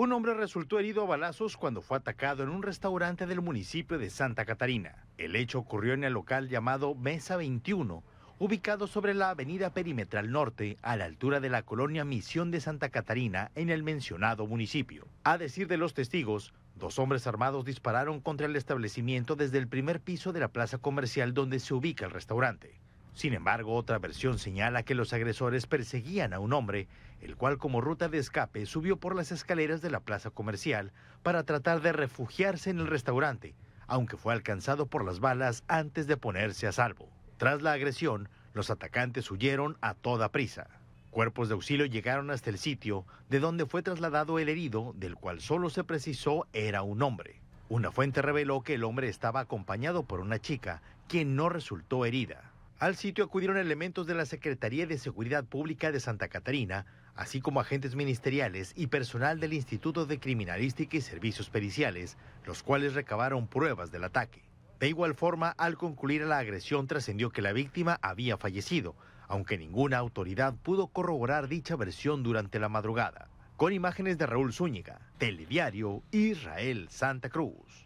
Un hombre resultó herido a balazos cuando fue atacado en un restaurante del municipio de Santa Catarina. El hecho ocurrió en el local llamado Mesa 21, ubicado sobre la avenida Perimetral Norte, a la altura de la colonia Misión de Santa Catarina, en el mencionado municipio. A decir de los testigos, dos hombres armados dispararon contra el establecimiento desde el primer piso de la plaza comercial donde se ubica el restaurante. Sin embargo, otra versión señala que los agresores perseguían a un hombre, el cual como ruta de escape subió por las escaleras de la plaza comercial para tratar de refugiarse en el restaurante, aunque fue alcanzado por las balas antes de ponerse a salvo. Tras la agresión, los atacantes huyeron a toda prisa. Cuerpos de auxilio llegaron hasta el sitio, de donde fue trasladado el herido, del cual solo se precisó era un hombre. Una fuente reveló que el hombre estaba acompañado por una chica, quien no resultó herida. Al sitio acudieron elementos de la Secretaría de Seguridad Pública de Santa Catarina, así como agentes ministeriales y personal del Instituto de Criminalística y Servicios Periciales, los cuales recabaron pruebas del ataque. De igual forma, al concluir la agresión trascendió que la víctima había fallecido, aunque ninguna autoridad pudo corroborar dicha versión durante la madrugada. Con imágenes de Raúl Zúñiga, Telediario Israel Santa Cruz.